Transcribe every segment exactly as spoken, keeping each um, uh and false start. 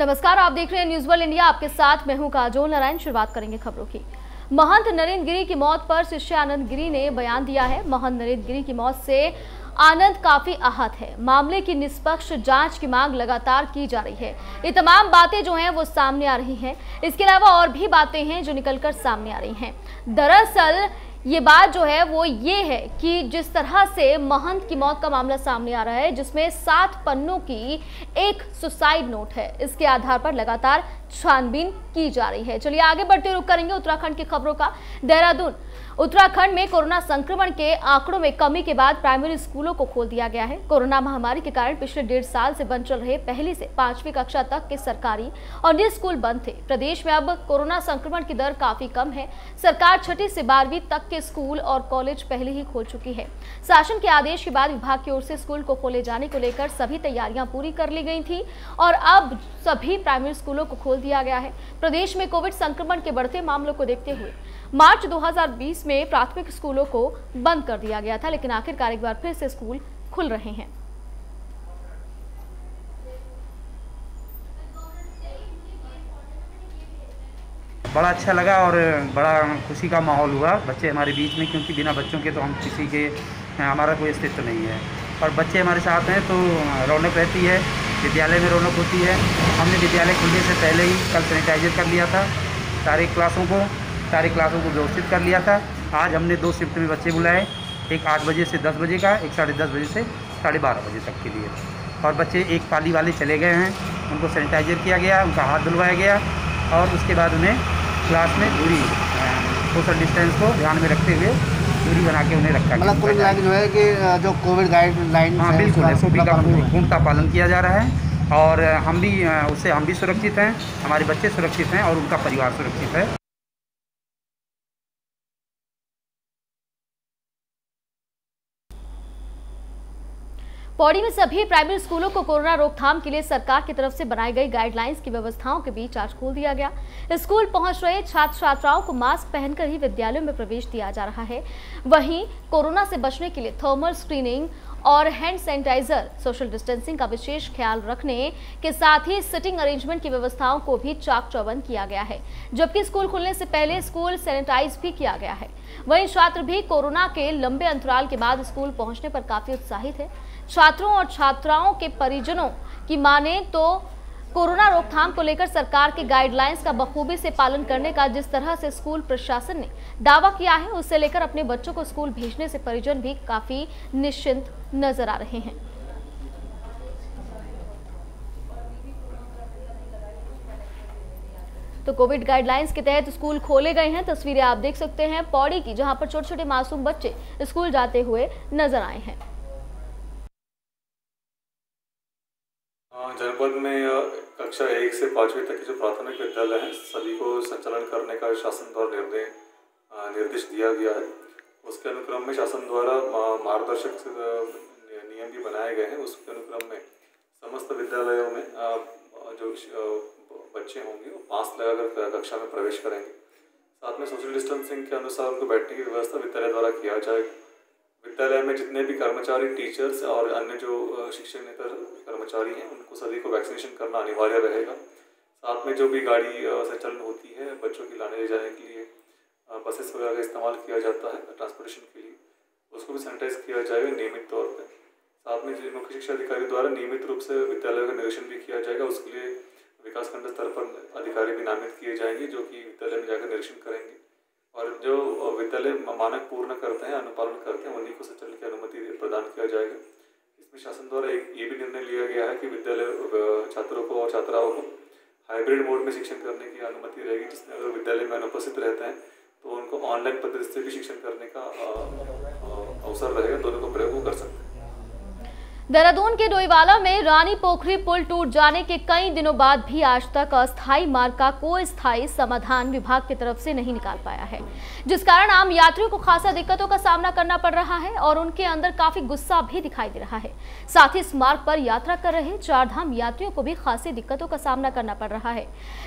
नमस्कार, आप देख रहे हैं न्यूज़ वर्ल्ड इंडिया। आपके साथ मैं हूं काजोल नारायण। शुरुआत करेंगे खबरों की। महंत नरेंद्र गिरी की मौत पर शिष्य आनंद गिरी ने बयान दिया है। महंत नरेंद्र गिरी की मौत से आनंद काफी आहत है। मामले की निष्पक्ष जांच की मांग लगातार की जा रही है। ये तमाम बातें जो हैं वो सामने आ रही हैं। इसके अलावा और भी बातें हैं जो निकलकर सामने आ रही हैं। दरअसल ये बात जो है वो ये है कि जिस तरह से महंत की मौत का मामला सामने आ रहा है, जिसमें सात पन्नों की एक सुसाइड नोट है, इसके आधार पर लगातार छानबीन की जा रही है। चलिए आगे बढ़ते रुख करेंगे उत्तराखंड की खबरों का। देहरादून उत्तराखंड में कोरोना संक्रमण के आंकड़ों में कमी के बाद प्राइमरी स्कूलों को खोल दिया गया है। कोरोना महामारी के कारण पिछले डेढ़ साल से बंद चल रहे पहली से पांचवी कक्षा तक के सरकारी और निजी स्कूल बंद थे। प्रदेश में अब कोरोना संक्रमण की दर काफी कम है। सरकार छठी से बारहवीं तक के स्कूल और कॉलेज पहले ही खोल चुकी है। शासन के आदेश के बाद विभाग की ओर से स्कूल को खोले जाने को लेकर सभी तैयारियां पूरी कर ली गई थी और अब सभी प्राइमरी स्कूलों को खोल दिया गया है। प्रदेश में कोविड संक्रमण के बढ़ते मामलों को देखते हुए मार्च दो हज़ार बीस में प्राथमिक स्कूलों को बंद कर दिया गया था, लेकिन आखिरकार एक बार फिर से स्कूल खुल रहे हैं। बड़ा अच्छा लगा और बड़ा खुशी का माहौल हुआ बच्चे हमारे बीच में, क्योंकि बिना बच्चों के तो हम किसी के हमारा कोई अस्तित्व नहीं है। और बच्चे हमारे साथ हैं तो रौनक रहती है, विद्यालय में रौनक होती है। हमने विद्यालय खुलने से पहले ही कल सैनिटाइजर कर लिया था सारी क्लासों को सारी क्लासों को व्यवस्थित कर लिया था। आज हमने दो शिफ्ट में बच्चे बुलाए, एक आठ बजे से दस बजे का, एक साढ़े दस बजे से साढ़े बारह बजे तक के लिए। और बच्चे एक पाली वाले चले गए हैं, उनको सैनिटाइजर किया गया, उनका हाथ धुलवाया गया और उसके बाद उन्हें क्लास में दूरी सोशल डिस्टेंस को ध्यान में रखते हुए दूरी बना के उन्हें रखा गया। मतलब जो है कि जो कोविड गाइडलाइन, हाँ बिल्कुल, एसओपी का पूर्णतः पालन किया जा रहा है और हम भी उससे हम भी सुरक्षित हैं, हमारे बच्चे सुरक्षित हैं और उनका परिवार सुरक्षित है। पौड़ी में सभी प्राइमरी स्कूलों को कोरोना रोकथाम के लिए सरकार की तरफ से बनाई गई गाइडलाइंस की व्यवस्थाओं के बीच आज खोल दिया गया। स्कूल पहुंच रहे छात्र छात्राओं को मास्क पहनकर ही विद्यालयों में प्रवेश दिया जा रहा है। वहीं कोरोना से बचने के लिए थर्मल स्क्रीनिंग और हैंड सैनिटाइजर, सोशल डिस्टेंसिंग का विशेष ख्याल रखने के साथ ही सिटिंग अरेंजमेंट की व्यवस्थाओं को भी चाक चौबंद किया गया है। जबकि स्कूल खुलने से पहले स्कूल सैनिटाइज भी किया गया है। वहीं छात्र भी कोरोना के लंबे अंतराल के बाद स्कूल पहुंचने पर काफी उत्साहित है। छात्रों और छात्राओं के परिजनों की माने तो कोरोना रोकथाम को लेकर सरकार के गाइडलाइंस का बखूबी से पालन करने का जिस तरह से स्कूल प्रशासन ने दावा किया है, उससे लेकर अपने बच्चों को स्कूल भेजने से परिजन भी काफी निश्चिंत नजर आ रहे हैं। तो कोविड गाइडलाइंस के तहत स्कूल खोले गए हैं। तस्वीरें आप देख सकते हैं पौड़ी की, जहां पर छोटे छोटे मासूम बच्चे स्कूल जाते हुए नजर आए हैं। जनपद में कक्षा एक से पाँचवीं तक के जो प्राथमिक विद्यालय हैं, सभी को संचालन करने का शासन द्वारा निर्देश निर्देश दिया गया है। उसके अनुक्रम में शासन द्वारा मार्गदर्शक नियम भी बनाए गए हैं। उसके अनुक्रम में समस्त विद्यालयों में जो बच्चे होंगे वो मास्क लगाकर कक्षा में प्रवेश करेंगे। साथ में सोशल डिस्टेंसिंग के अनुसार उनको बैठने की व्यवस्था विद्यालय द्वारा किया जाएगी। विद्यालय में जितने भी कर्मचारी, टीचर्स और अन्य जो शिक्षक नेतर कर्मचारी हैं, उनको सभी को वैक्सीनेशन करना अनिवार्य रहेगा। साथ में जो भी गाड़ी संचालन होती है बच्चों की लाने ले जाने के लिए, बसेस वगैरह का इस्तेमाल किया जाता है ट्रांसपोर्टेशन के लिए, उसको भी सैनिटाइज किया जाएगा नियमित तौर पर। साथ में जिन मुख्य शिक्षा अधिकारी द्वारा नियमित रूप से विद्यालय का निरीक्षण भी किया जाएगा। उसके लिए विकासखंड स्तर पर अधिकारी भी नामित किए जाएंगे जो कि विद्यालय में जाकर निरीक्षण करेंगे और जो विद्यालय मानक पूर्ण करते हैं, अनुपालन करते हैं, उन्हीं को संचालन की अनुमति प्रदान किया जाएगा। इसमें शासन द्वारा एक ये भी निर्णय लिया गया है कि विद्यालय छात्रों को और छात्राओं को हाइब्रिड मोड में शिक्षण करने की अनुमति रहेगी, जिसमें अगर विद्यालय में अनुपस्थित रहते हैं तो उनको ऑनलाइन पद्धति से भी शिक्षण करने का अवसर रहेगा, दोनों को प्रयोग कर सकते हैं। देहरादून के डोईवाला में रानी पोखरी पुल टूट जाने के कई दिनों बाद भी आज तक अस्थायी मार्ग का कोई स्थायी समाधान विभाग की तरफ से नहीं निकाल पाया है, जिस कारण आम यात्रियों को खासा दिक्कतों का सामना करना पड़ रहा है और उनके अंदर काफी गुस्सा भी दिखाई दे रहा है। साथ ही इस मार्ग पर यात्रा कर रहे चारधाम यात्रियों को भी खासी दिक्कतों का सामना करना पड़ रहा है।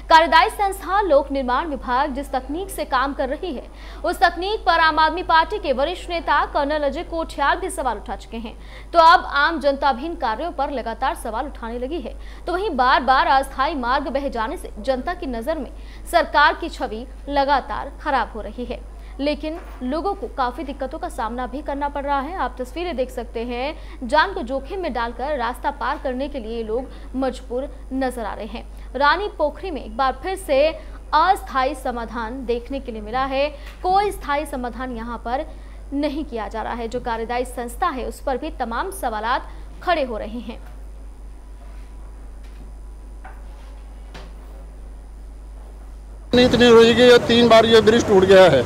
कार्यदायी संस्था लोक निर्माण विभाग जिस तकनीक से काम कर रही है, उस तकनीक पर आम आदमी पार्टी के वरिष्ठ नेता कर्नल अजय कोठियार भी सवाल उठा चुके हैं। तो अब आम जनताभीन कार्यों पर लगातार सवाल उठाने लगी है, तो वहीं बार बार अस्थायी मार्ग बह जाने से जनता की नजर में सरकार की छवि लगातार खराब हो रही है, लेकिन लोगों को काफी दिक्कतों का सामना भी करना पड़ रहा है। आप तस्वीरें देख सकते हैं, जान को जोखिम में डालकर रास्ता पार करने के लिए लोग मजबूर नजर आ रहे हैं। रानी पोखरी में एक बार फिर से अस्थायी समाधान देखने के लिए मिला है, कोई स्थायी समाधान यहाँ पर नहीं किया जा रहा है। जो कार्यदायी संस्था है उस पर भी तमाम सवालात खड़े हो रहे हैं। इतनी रोजी की तीन बार ये ब्रिज टूट गया है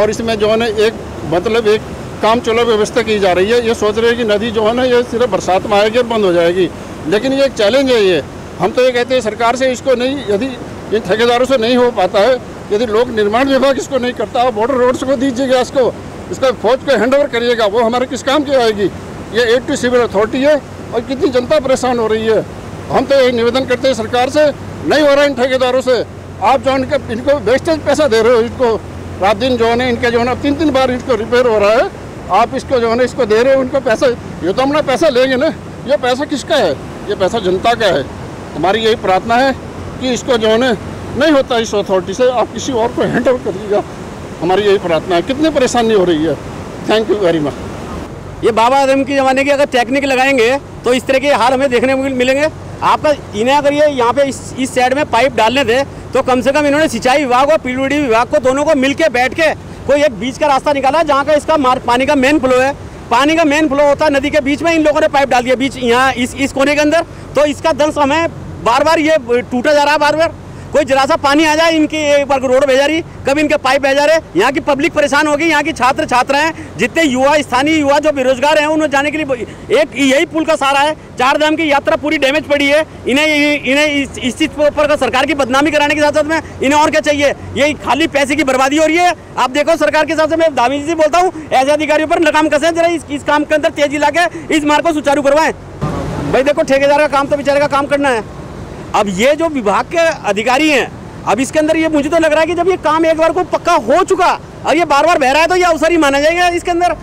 और इसमें जो है ना एक मतलब एक काम चलो व्यवस्था की जा रही है। ये सोच रहे हैं कि नदी जो है ना ये सिर्फ बरसात में आएगी और बंद हो जाएगी, लेकिन ये एक चैलेंज है। ये हम तो ये कहते हैं सरकार से इसको नहीं, यदि इन ठेकेदारों से नहीं हो पाता है, यदि लोक निर्माण विभाग इसको नहीं करता है, बॉर्डर रोड्स को दीजिएगा, इसको इसका फौज को हैंड ओवर करिएगा, वो हमारे किस काम की आएगी। ये एक टू सिविल अथॉरिटी है और कितनी जनता परेशान हो रही है। हम तो ये निवेदन करते हैं सरकार से, नहीं हो रहा इन ठेकेदारों से। आप जो इनका इनको वेस्टेज पैसा दे रहे हो, इनको रात दिन जो है इनके जो है तीन तीन बार इसको रिपेयर हो रहा है, आप इसको जो है इसको दे रहे हो उनको पैसा। ये तो हमने पैसा लेंगे ना, ये पैसा किसका है? ये पैसा जनता का है। हमारी यही प्रार्थना है कि इसको जो है नहीं होता इस अथॉरिटी से, आप किसी और को हैंड ओवर करिएगा, हमारी यही प्रार्थना है। कितनी परेशानी हो रही है। Thank you very much. ये बाबा आदम के ज़माने की अगर टेक्निक लगाएंगे तो इस तरह के हाल हमें देखने को मिलेंगे। आपका इन्हें अगर ये यहाँ पे इस इस साइड में पाइप डालने थे तो कम से कम इन्होंने सिंचाई विभाग और पीडब्ल्यूडी विभाग को दोनों को मिलके बैठ के कोई एक बीच का रास्ता निकाला जहाँ का इसका मार, पानी का मेन फ्लो है। पानी का मेन फ्लो होता है नदी के बीच में, इन लोगों ने पाइप डाल दिया बीच यहाँ इस इस कोने के अंदर। तो इसका दंश हमें बार बार ये टूटा जा रहा है। बार बार कोई जरा सा पानी आ जाए, इनकी एक बार रोड बह जा रही, कभी इनके पाइप बह जा रहे। यहाँ की पब्लिक परेशान होगी, यहाँ की छात्र छात्राएं, जितने युवा स्थानीय युवा जो बेरोजगार हैं, उन्हें जाने के लिए एक यही पुल का सहारा है। चार धाम की यात्रा पूरी डैमेज पड़ी है। इन्हें इन्हें इस, इस चीज पर सरकार की बदनामी कराने के साथ साथ में इन्हें और क्या चाहिए? यही खाली पैसे की बर्बादी हो रही है। आप देखो सरकार के हिसाब से, मैं दावी जी बोलता हूँ, ऐसे अधिकारियों पर लगाम कसें जरा, इस, इस काम के अंदर तेजी लाके इस मार्ग को सुचारू करवाएं। भाई देखो ठेकेदार का काम तो बेचारे का काम करना है। अब ये जो विभाग के अधिकारी हैं, अब इसके अंदर ये मुझे तो लग रहा है कि जब ये काम एक बार को पक्का हो चुका और ये बार बार बह रहा है तो ये अवसर ही माना जाएगा इसके अंदर।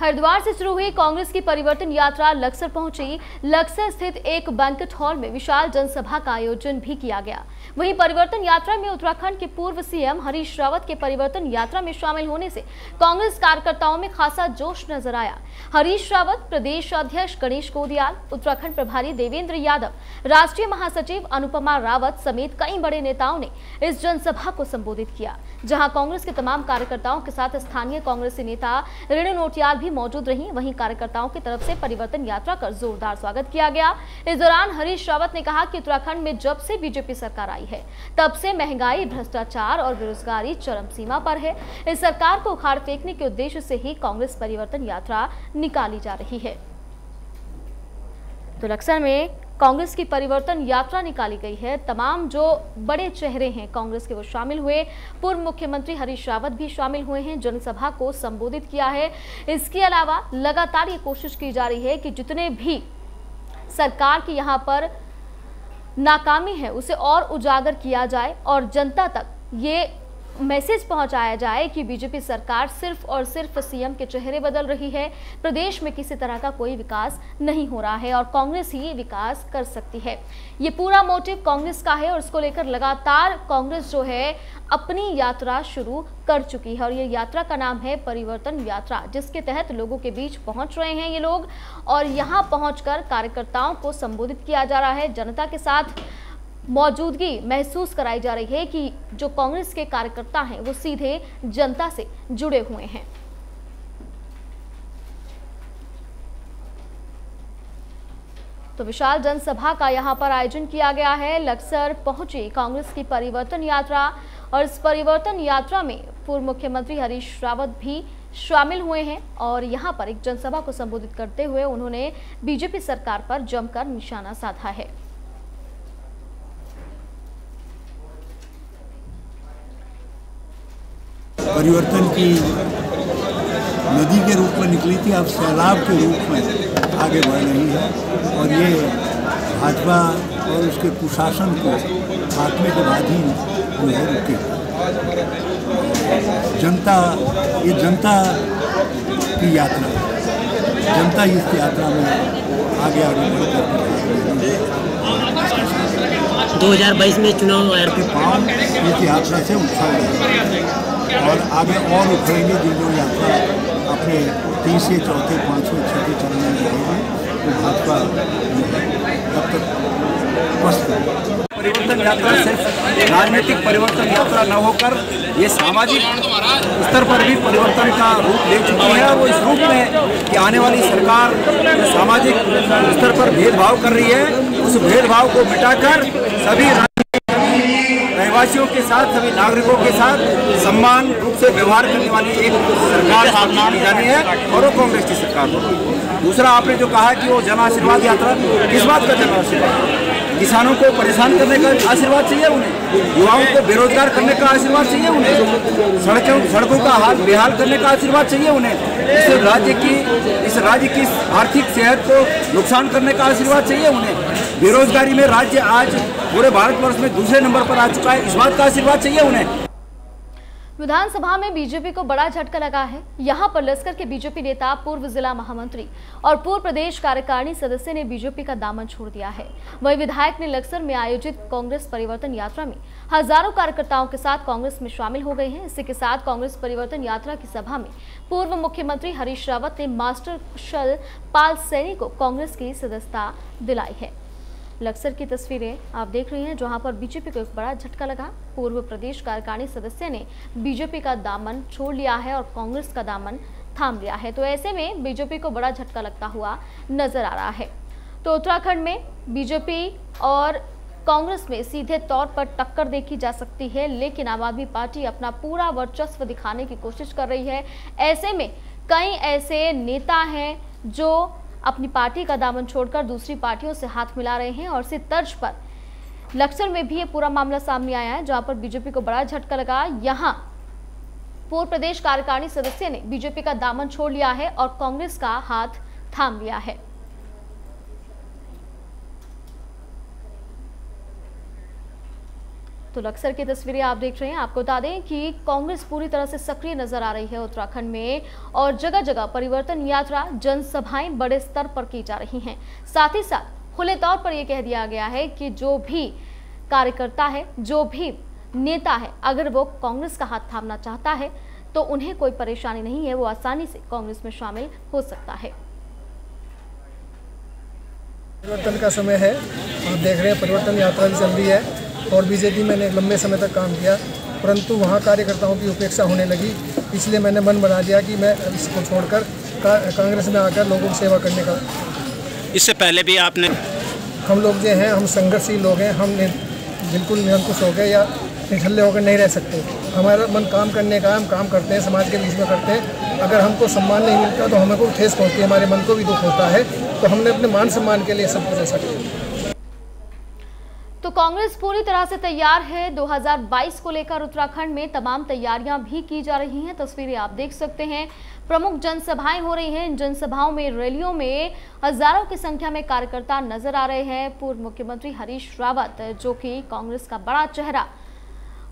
हरिद्वार से शुरू हुई कांग्रेस की परिवर्तन यात्रा लक्सर पहुंची। लक्सर स्थित एक बैंक्वेट हॉल में विशाल जनसभा का आयोजन भी किया गया। वहीं परिवर्तन यात्रा में उत्तराखंड के पूर्व सीएम हरीश रावत के परिवर्तन यात्रा में शामिल होने से कांग्रेस कार्यकर्ताओं में खासा जोश नजर आया। हरीश रावत, प्रदेश अध्यक्ष गणेश गोदियाल, उत्तराखंड प्रभारी देवेंद्र यादव, राष्ट्रीय महासचिव अनुपमा रावत समेत कई बड़े नेताओं ने इस जनसभा को संबोधित किया, जहाँ कांग्रेस के तमाम कार्यकर्ताओं के साथ स्थानीय कांग्रेसी नेता ऋणु भी मौजूद रही। वहीं कार्यकर्ताओं की तरफ से परिवर्तन यात्रा का जोरदार स्वागत किया गया। इस दौरान हरीश रावत ने कहा कि उत्तराखंड में जब से बीजेपी सरकार आई है तब से महंगाई, भ्रष्टाचार और बेरोजगारी चरम सीमा पर है। इस सरकार को उखाड़ फेंकने के उद्देश्य से ही कांग्रेस परिवर्तन यात्रा निकाली जा रही है। तो लक्सर में कांग्रेस की परिवर्तन यात्रा निकाली गई है। तमाम जो बड़े चेहरे हैं कांग्रेस के वो शामिल हुए। पूर्व मुख्यमंत्री हरीश रावत भी शामिल हुए हैं, जनसभा को संबोधित किया है। इसके अलावा लगातार ये कोशिश की जा रही है कि जितने भी सरकार की यहाँ पर नाकामी है उसे और उजागर किया जाए और जनता तक ये मैसेज पहुंचाया जाए कि बीजेपी सरकार सिर्फ और सिर्फ सीएम के चेहरे बदल रही है, प्रदेश में किसी तरह का कोई विकास नहीं हो रहा है और कांग्रेस ही विकास कर सकती है। ये पूरा मोटिव कांग्रेस का है और इसको लेकर लगातार कांग्रेस जो है अपनी यात्रा शुरू कर चुकी है और ये यात्रा का नाम है परिवर्तन यात्रा, जिसके तहत लोगों के बीच पहुंच रहे हैं ये लोग और यहाँ पहुँचकर कार्यकर्ताओं को संबोधित किया जा रहा है। जनता के साथ मौजूदगी महसूस कराई जा रही है कि जो कांग्रेस के कार्यकर्ता हैं वो सीधे जनता से जुड़े हुए हैं। तो विशाल जनसभा का यहाँ पर आयोजन किया गया है। लक्सर पहुंची कांग्रेस की परिवर्तन यात्रा और इस परिवर्तन यात्रा में पूर्व मुख्यमंत्री हरीश रावत भी शामिल हुए हैं और यहाँ पर एक जनसभा को संबोधित करते हुए उन्होंने बीजेपी सरकार पर जमकर निशाना साधा है। परिवर्तन की नदी के रूप में निकली थी, अब सैलाब के रूप में आगे बढ़ रही है और ये भाजपा और उसके कुशासन को खात्मे के बाद ही जो है रुके। जनता, ये जनता की यात्रा है, जनता ही इस यात्रा में आगे आगे बढ़कर दो हज़ार बाईस में चुनाव के पांव इस यात्रा से उछल गए और आगे और उखड़ेंगे। जो जो यात्रा अपने तीसरे चौथे पाँचवें छठे चरण में रहेगी वो भाजपा तब तक पस्त परिवर्तन यात्रा सिर्फ राजनीतिक परिवर्तन यात्रा न होकर ये सामाजिक स्तर पर भी परिवर्तन का रूप ले चुकी है और वो इस रूप में कि आने वाली सरकार तो सामाजिक स्तर पर भेदभाव कर रही है, उस भेदभाव को मिटाकर सभी रहवासियों के साथ सभी नागरिकों के साथ सम्मान रूप से व्यवहार करने वाली एक सरकार स्थापना की जानी है और वो कांग्रेस की सरकार होगी। दूसरा, आपने जो कहा कि वो जन आशीर्वाद यात्रा, किस बात का जन आशीर्वाद? किसानों को परेशान करने का आशीर्वाद चाहिए उन्हें, युवाओं को बेरोजगार करने का आशीर्वाद चाहिए उन्हें, सड़कों सड़कों का हाल बेहाल करने का आशीर्वाद चाहिए उन्हें, इस राज्य की इस राज्य की आर्थिक सेहत को नुकसान करने का आशीर्वाद चाहिए उन्हें। बेरोजगारी में राज्य आज पूरे भारतवर्ष में दूसरे नंबर पर आ चुका है, इस बात का आशीर्वाद चाहिए उन्हें। विधानसभा में बीजेपी को बड़ा झटका लगा है। यहाँ पर लश्कर के बीजेपी नेता, पूर्व जिला महामंत्री और पूर्व प्रदेश कार्यकारिणी सदस्य ने बीजेपी का दामन छोड़ दिया है। वहीं विधायक ने लश्कर में आयोजित कांग्रेस परिवर्तन यात्रा में हजारों कार्यकर्ताओं के साथ कांग्रेस में शामिल हो गए हैं। इसी के साथ कांग्रेस परिवर्तन यात्रा की सभा में पूर्व मुख्यमंत्री हरीश रावत ने मास्टर पाल सैनी को कांग्रेस की सदस्यता दिलाई है। लक्सर की तस्वीरें आप देख रहे हैं जहां पर बीजेपी को एक बड़ा झटका लगा। पूर्व प्रदेश कार्यकारिणी सदस्य ने बीजेपी का दामन छोड़ लिया है और कांग्रेस का दामन थाम लिया है, तो ऐसे में बीजेपी को बड़ा झटका लगता हुआ नजर आ रहा है। तो उत्तराखंड में बीजेपी और कांग्रेस में सीधे तौर पर टक्कर देखी जा सकती है, लेकिन आम आदमी पार्टी अपना पूरा वर्चस्व दिखाने की कोशिश कर रही है। ऐसे में कई ऐसे नेता हैं जो अपनी पार्टी का दामन छोड़कर दूसरी पार्टियों से हाथ मिला रहे हैं और इसी तर्ज पर लक्सर में भी ये पूरा मामला सामने आया है, जहां पर बीजेपी को बड़ा झटका लगा। यहां पूर्व प्रदेश कार्यकारिणी सदस्य ने बीजेपी का दामन छोड़ लिया है और कांग्रेस का हाथ थाम लिया है। तो लक्सर की तस्वीरें आप देख रहे हैं। आपको बता दें कि कांग्रेस पूरी तरह से सक्रिय नजर आ रही है उत्तराखंड में और जगह जगह परिवर्तन यात्रा, जनसभाएं बड़े स्तर पर की जा रही हैं। साथ ही साथ खुले तौर पर यह कह दिया गया है कि जो भी कार्यकर्ता है, जो भी नेता है, अगर वो कांग्रेस का हाथ थामना चाहता है तो उन्हें कोई परेशानी नहीं है, वो आसानी से कांग्रेस में शामिल हो सकता है। परिवर्तन का समय है, आप देख रहे हैं परिवर्तन यात्रा भी चल रही है और बीजेपी मैंने लंबे समय तक काम किया, परंतु वहाँ कार्यकर्ताओं की उपेक्षा होने लगी, इसलिए मैंने मन बना लिया कि मैं इसको छोड़कर कांग्रेस में आकर लोगों की सेवा करने का। इससे पहले भी आपने, हम लोग जो हैं हम संघर्षशील लोग हैं, हम बिल्कुल निरंकुश हो गए या निठल्ले होकर नहीं रह सकते। हमारा मन काम करने का, हम काम करते हैं, समाज के बीच में करते हैं। अगर हमको सम्मान नहीं मिलता तो हमें को ठेस पहुँचती है, हमारे मन को भी दुख होता है, तो हमने अपने मान सम्मान के लिए सब कुछ दे सकते हैं। तो कांग्रेस पूरी तरह से तैयार है। दो हज़ार बाईस को लेकर उत्तराखंड में तमाम तैयारियां भी की जा रही हैं। तस्वीरें आप देख सकते हैं। प्रमुख जनसभाएं हो रही हैं। इन जनसभाओं में, रैलियों में हजारों की संख्या में कार्यकर्ता नजर आ रहे हैं। पूर्व मुख्यमंत्री हरीश रावत, जो कि कांग्रेस का बड़ा चेहरा,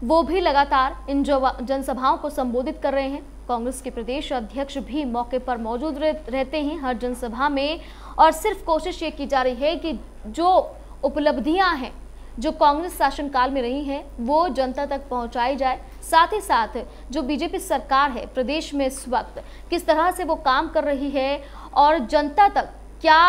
वो भी लगातार इन जनसभाओं को संबोधित कर रहे हैं। कांग्रेस के प्रदेश अध्यक्ष भी मौके पर मौजूद रहते हैं हर जनसभा में, और सिर्फ कोशिश ये की जा रही है कि जो उपलब्धियाँ हैं जो कांग्रेस शासनकाल में रही हैं वो जनता तक पहुंचाई जाए। साथ ही साथ जो बीजेपी सरकार है प्रदेश में इस वक्त किस तरह से वो काम कर रही है और जनता तक क्या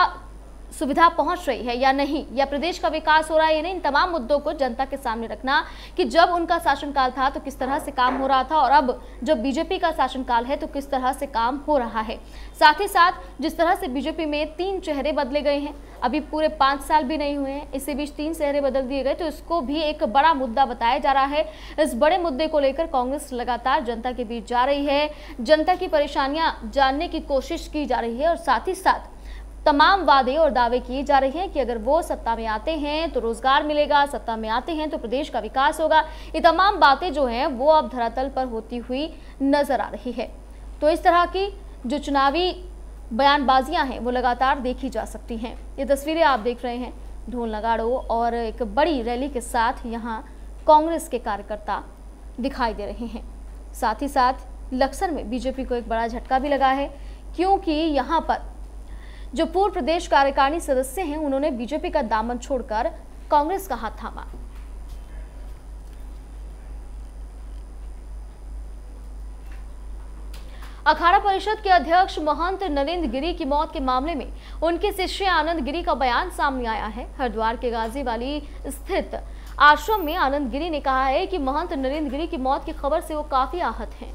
सुविधा पहुंच रही है या नहीं, या प्रदेश का विकास हो रहा है या नहीं, इन तमाम मुद्दों को जनता के सामने रखना कि जब उनका शासनकाल था तो किस तरह से काम हो रहा था और अब जब बीजेपी का शासनकाल है तो किस तरह से काम हो रहा है। साथ ही साथ जिस तरह से बीजेपी में तीन चेहरे बदले गए हैं, अभी पूरे पाँच साल भी नहीं हुए हैं, इसी बीच तीन चेहरे बदल दिए गए, तो इसको भी एक बड़ा मुद्दा बताया जा रहा है। इस बड़े मुद्दे को लेकर कांग्रेस लगातार जनता के बीच जा रही है, जनता की परेशानियाँ जानने की कोशिश की जा रही है और साथ ही साथ तमाम वादे और दावे किए जा रहे हैं कि अगर वो सत्ता में आते हैं तो रोजगार मिलेगा, सत्ता में आते हैं तो प्रदेश का विकास होगा। ये तमाम बातें जो हैं वो अब धरातल पर होती हुई नजर आ रही है। तो इस तरह की जो चुनावी बयानबाजियां हैं वो लगातार देखी जा सकती हैं। ये तस्वीरें आप देख रहे हैं। ढोल नगाड़ों और एक बड़ी रैली के साथ यहाँ कांग्रेस के कार्यकर्ता दिखाई दे रहे हैं। साथ ही साथ लक्सर में बीजेपी को एक बड़ा झटका भी लगा है, क्योंकि यहाँ पर जो पूर्व प्रदेश कार्यकारिणी सदस्य हैं, उन्होंने बीजेपी का दामन छोड़कर कांग्रेस का हाथ थामा। अखाड़ा परिषद के अध्यक्ष महंत नरेंद्र गिरी की मौत के मामले में उनके शिष्य आनंद गिरी का बयान सामने आया है। हरिद्वार के गाजी वाली स्थित आश्रम में आनंद गिरी ने कहा है कि महंत नरेंद्र गिरी की मौत की खबर से वो काफी आहत हैं।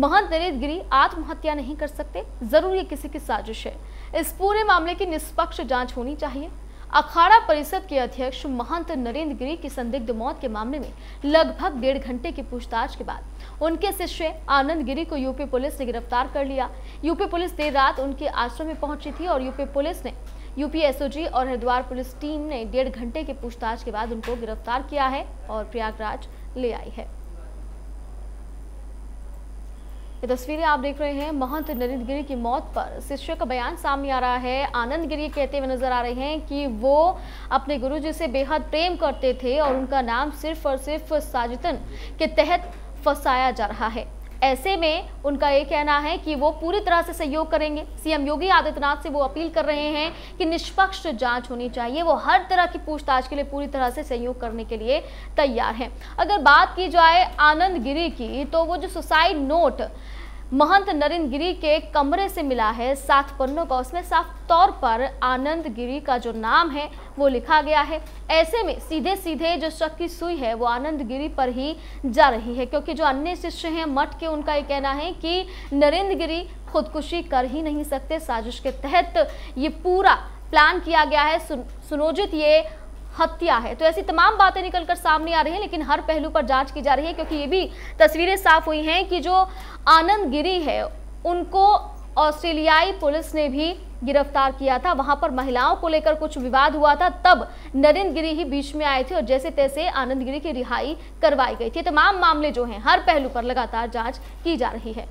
महंत नरेंद्र गिरी आत्महत्या नहीं कर सकते, जरूर ये किसी की साजिश है। इस पूरे मामले की निष्पक्ष जांच होनी चाहिए। अखाड़ा परिषद के अध्यक्ष महंत नरेंद्र गिरी की संदिग्ध मौत के मामले में लगभग डेढ़ घंटे की पूछताछ के बाद उनके शिष्य आनंद गिरी को यूपी पुलिस ने गिरफ्तार कर लिया। यूपी पुलिस देर रात उनके आश्रम में पहुंची थी और यूपी पुलिस ने यूपी एसओजी और हरिद्वार पुलिस टीम ने डेढ़ घंटे की पूछताछ के बाद उनको गिरफ्तार किया है और प्रयागराज ले आई है। ये तस्वीरें आप देख रहे हैं। महंत नरेंद्र गिरी की मौत पर शिष्य का बयान सामने आ रहा है। आनंद गिरी कहते हुए नजर आ रहे हैं कि वो अपने गुरुजी से बेहद प्रेम करते थे और उनका नाम सिर्फ और सिर्फ साजिदन के तहत फंसाया जा रहा है। ऐसे में उनका ये कहना है कि वो पूरी तरह से सहयोग करेंगे। सीएम योगी आदित्यनाथ से वो अपील कर रहे हैं कि निष्पक्ष जांच होनी चाहिए। वो हर तरह की पूछताछ के लिए पूरी तरह से सहयोग करने के लिए तैयार हैं। अगर बात की जाए आनंद गिरी की, तो वो जो सुसाइड नोट महंत नरेंद्र गिरी के कमरे से मिला है, सात पन्नों का, उसमें साफ तौर पर आनंद गिरी का जो नाम है वो लिखा गया है। ऐसे में सीधे सीधे जो शक की सुई है वो आनंद गिरी पर ही जा रही है, क्योंकि जो अन्य शिष्य हैं मठ के, उनका ये कहना है कि नरेंद्र गिरी खुदकुशी कर ही नहीं सकते, साजिश के तहत ये पूरा प्लान किया गया है, सुन, सुनोजित ये हत्या है। तो ऐसी तमाम बातें निकलकर सामने आ रही हैं, लेकिन हर पहलू पर जांच की जा रही है, क्योंकि ये भी तस्वीरें साफ हुई हैं कि जो आनंद गिरी है उनको ऑस्ट्रेलियाई पुलिस ने भी गिरफ्तार किया था। वहां पर महिलाओं को लेकर कुछ विवाद हुआ था, तब नरेंद्र गिरी ही बीच में आए थे और जैसे तैसे आनंद गिरी की रिहाई करवाई गई थी। तमाम मामले जो हैं हर पहलू पर लगातार जाँच की जा रही है।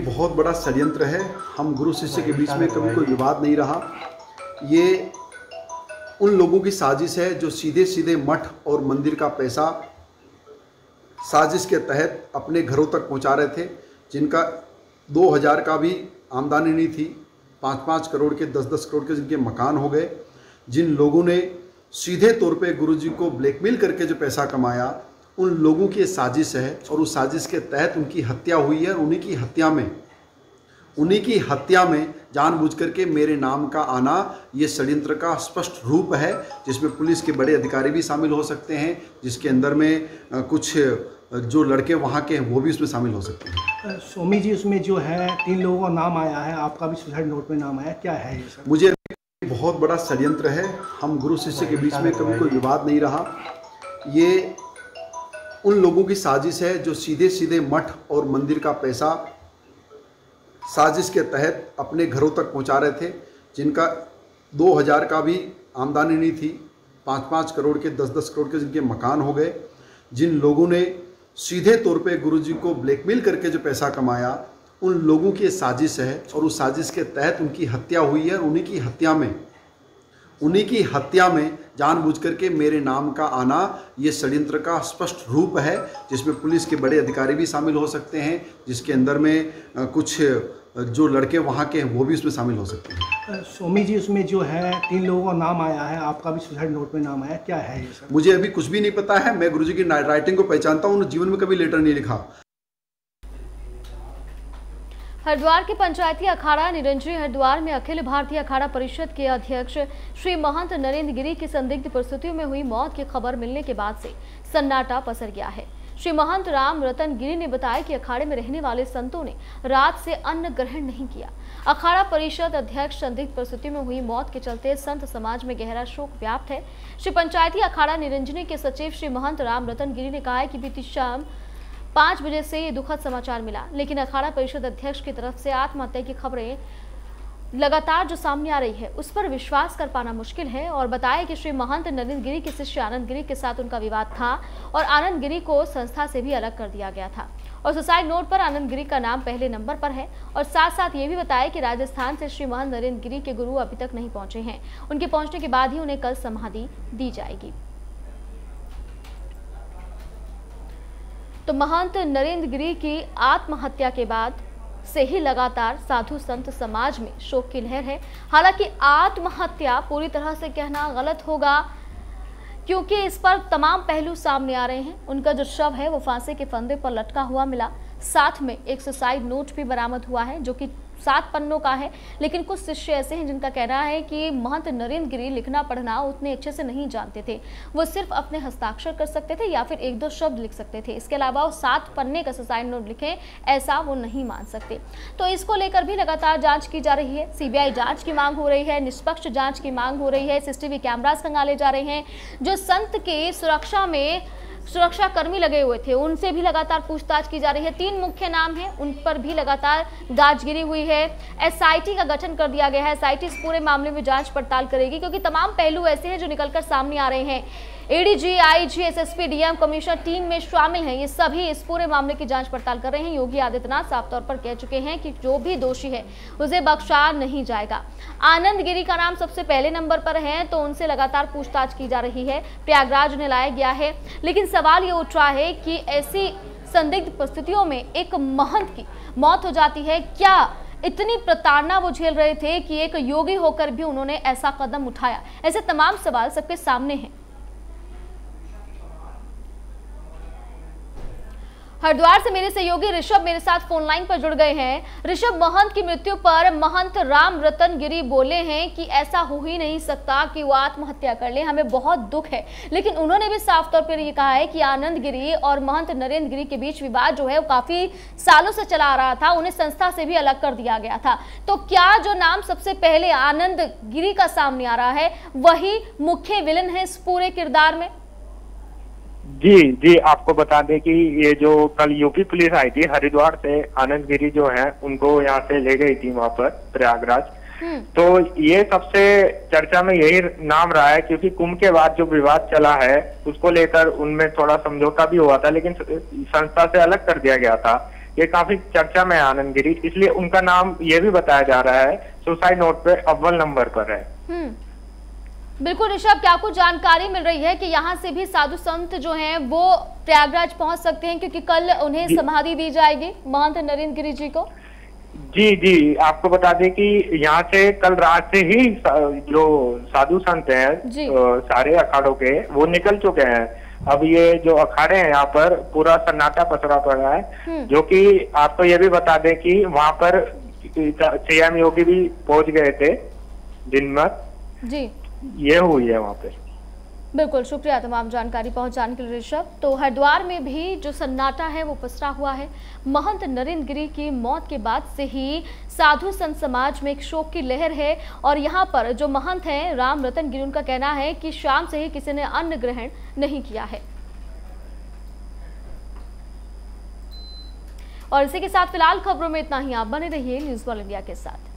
बहुत बड़ा षड्यंत्र है। हम गुरु शिष्य के बीच में कभी कोई विवाद नहीं रहा। ये उन लोगों की साजिश है जो सीधे सीधे मठ और मंदिर का पैसा साजिश के तहत अपने घरों तक पहुंचा रहे थे, जिनका दो हज़ार का भी आमदनी नहीं थी। पाँच पाँच करोड़ के, दस दस करोड़ के जिनके मकान हो गए। जिन लोगों ने सीधे तौर पे गुरुजी को ब्लैकमेल करके जो पैसा कमाया, उन लोगों की साजिश है और उस साजिश के तहत उनकी हत्या हुई है। उन्हीं की हत्या में उन्हीं की हत्या में जानबूझ करके मेरे नाम का आना ये षड्यंत्र का स्पष्ट रूप है, जिसमें पुलिस के बड़े अधिकारी भी शामिल हो सकते हैं, जिसके अंदर में कुछ जो लड़के वहाँ के हैं वो भी उसमें शामिल हो सकते हैं। स्वामी जी, उसमें जो है तीन लोगों का नाम आया है, आपका भी सुसाइड नोट में नाम आया, क्या है ये? मुझे बहुत बड़ा षड्यंत्र है। हम गुरु शिष्य के बीच में कभी कोई विवाद नहीं रहा। ये उन लोगों की साजिश है जो सीधे सीधे मठ और मंदिर का पैसा साजिश के तहत अपने घरों तक पहुंचा रहे थे, जिनका दो हज़ार का भी आमदनी नहीं थी। पाँच पाँच करोड़ के, दस दस करोड़ के जिनके मकान हो गए। जिन लोगों ने सीधे तौर पे गुरुजी को ब्लैकमेल करके जो पैसा कमाया, उन लोगों की साजिश है और उस साजिश के तहत उनकी हत्या हुई है। उन्हीं की हत्या में उन्हीं की हत्या में जानबूझ करके मेरे नाम का आना ये षड्यंत्र का स्पष्ट रूप है, जिसमें पुलिस के बड़े अधिकारी भी शामिल हो सकते हैं, जिसके अंदर में कुछ जो लड़के वहाँ के हैं वो भी उसमें शामिल हो सकते हैं। स्वामी जी, उसमें जो है तीन लोगों का नाम आया है, आपका भी सुसाइड नोट में नाम आया, क्या है ये सब? मुझे अभी कुछ भी नहीं पता है। मैं गुरुजी की राइटिंग को पहचानता हूँ, उन्होंने जीवन में कभी लेटर नहीं लिखा। हरिद्वार के पंचायती अखाड़ा निरंजनी हरिद्वार में अखिल भारतीय अखाड़ा परिषद के अध्यक्ष श्री महंत नरेंद्र गिरी की संदिग्ध परिस्थितियों में हुई मौत की खबर मिलने के बाद से सन्नाटा पसर गया है। श्री महंत राम रतन गिरी ने बताया कि अखाड़े में रहने वाले संतों ने रात से अन्न ग्रहण नहीं किया। अखाड़ा परिषद अध्यक्ष संदिग्ध परिस्थितियों में हुई मौत के चलते संत समाज में गहरा शोक व्याप्त है। श्री पंचायती अखाड़ा निरंजनी के सचिव श्री महंत राम रतन गिरी ने कहा है कि बीती शाम पाँच बजे से ये दुखद समाचार मिला, लेकिन अखाड़ा परिषद अध्यक्ष की तरफ से आत्महत्या की खबरें लगातार जो सामने आ रही है उस पर विश्वास कर पाना मुश्किल है। और बताया कि श्री महंत नरेंद्र गिरी के शिष्य आनंद गिरी के साथ उनका विवाद था और आनंद गिरी को संस्था से भी अलग कर दिया गया था और सुसाइड नोट पर आनंद गिरी का नाम पहले नंबर पर है। और साथ साथ ये भी बताया कि राजस्थान से श्री महंत नरेंद्र गिरी के गुरु अभी तक नहीं पहुंचे हैं, उनके पहुंचने के बाद ही उन्हें कल समाधि दी जाएगी। तो महंत नरेंद्र गिरी की आत्महत्या के बाद से ही लगातार साधु संत समाज में शोक की लहर है। हालांकि आत्महत्या पूरी तरह से कहना गलत होगा क्योंकि इस पर तमाम पहलू सामने आ रहे हैं। उनका जो शव है वो फांसी के फंदे पर लटका हुआ मिला, साथ में एक सुसाइड नोट भी बरामद हुआ है जो कि सात पन्नों का है। लेकिन कुछ शिष्य ऐसे हैं जिनका कहना है कि महंत नरेंद्र गिरी लिखना पढ़ना उतने अच्छे से नहीं जानते थे, वो सिर्फ अपने हस्ताक्षर कर सकते थे या फिर एक दो शब्द लिख सकते थे, इसके अलावा वो सात पन्ने का सुसाइड नोट लिखें ऐसा वो नहीं मान सकते। तो इसको लेकर भी लगातार जांच की जा रही है, सीबीआई जांच की मांग हो रही है, निष्पक्ष जाँच की मांग हो रही है, सीसीटीवी कैमराज खंगाले जा रहे हैं। जो संत की सुरक्षा में सुरक्षा कर्मी लगे हुए थे उनसे भी लगातार पूछताछ की जा रही है। तीन मुख्य नाम हैं उन पर भी लगातार जांचगिरी हुई है। एसआईटी का गठन कर दिया गया है, एसआईटी इस पूरे मामले में जांच पड़ताल करेगी क्योंकि तमाम पहलू ऐसे हैं जो निकलकर सामने आ रहे हैं। ADG, IG, SSP, DM, commissioner team में शामिल हैं, ये सभी इस पूरे मामले की जाँच पड़ताल कर रहे हैं। योगी आदित्यनाथ साफ तौर पर कह चुके हैं कि जो भी दोषी है उसे बख्शा नहीं जाएगा। आनंद गिरी का नाम सबसे पहले नंबर पर है तो उनसे लगातार पूछताछ की जा रही है, प्रयागराज उन्हें लाया गया है। लेकिन सवाल ये उठ रहा है कि ऐसी संदिग्ध परिस्थितियों में एक महंत की मौत हो जाती है, क्या इतनी प्रताड़ना वो झेल रहे थे कि एक योगी होकर भी उन्होंने ऐसा कदम उठाया? ऐसे तमाम सवाल सबके सामने हैं। हरिद्वार से मेरे सहयोगी ऋषभ मेरे साथ फोन लाइन पर जुड़ गए हैं। ऋषभ, महंत की मृत्यु पर महंत राम रतन गिरी बोले हैं कि ऐसा हो ही नहीं सकता कि वो आत्महत्या कर ले, हमें बहुत दुख है। लेकिन उन्होंने भी साफ तौर पर ये कहा है कि आनंद गिरी और महंत नरेंद्र गिरी के बीच विवाद जो है वो काफी सालों से चला आ रहा था, उन्हें संस्था से भी अलग कर दिया गया था। तो क्या जो नाम सबसे पहले आनंद गिरी का सामने आ रहा है वही मुख्य विलन है इस पूरे किरदार में? जी जी, आपको बता दें कि ये जो कल यूपी पुलिस आई थी हरिद्वार से, आनंद गिरी जो है उनको यहाँ से ले गई थी वहाँ पर प्रयागराज, तो ये सबसे चर्चा में यही नाम रहा है क्योंकि कुंभ के बाद जो विवाद चला है उसको लेकर उनमें थोड़ा समझौता भी हुआ था लेकिन संस्था से अलग कर दिया गया था। ये काफी चर्चा में है आनंद गिरी, इसलिए उनका नाम ये भी बताया जा रहा है सुसाइड नोट पे अव्वल नंबर पर है। बिल्कुल ऋषभ, क्या आपको जानकारी मिल रही है कि यहाँ से भी साधु संत जो हैं वो प्रयागराज पहुँच सकते हैं क्योंकि कल उन्हें समाधि दी जाएगी महंत नरेंद्र गिरी जी को? जी जी, आपको बता दें कि यहाँ से कल रात से ही जो साधु संत हैं सारे अखाड़ों के वो निकल चुके हैं। अब ये जो अखाड़े हैं यहाँ पर पूरा सन्नाटा पसरा पड़ा है, जो कि आपको ये भी बता दें कि वहाँ पर सीएम योगी भी पहुँच गए थे दिन भर जी, ये हुई है वहाँ पे। बिल्कुल, शुक्रिया तमाम जानकारी पहुंचाने के लिए ऋषभ। तो हरिद्वार में भी जो सन्नाटा है वो पसरा हुआ है। महंत नरेंद्र गिरी की मौत के बाद से ही साधु संत समाज में एक शोक की लहर है और यहाँ पर जो महंत हैं राम रतन गिरी, उनका कहना है कि शाम से ही किसी ने अन्न ग्रहण नहीं किया है। और इसी के साथ फिलहाल खबरों में इतना ही, आप बने रहिए न्यूज़ वन इंडिया के साथ।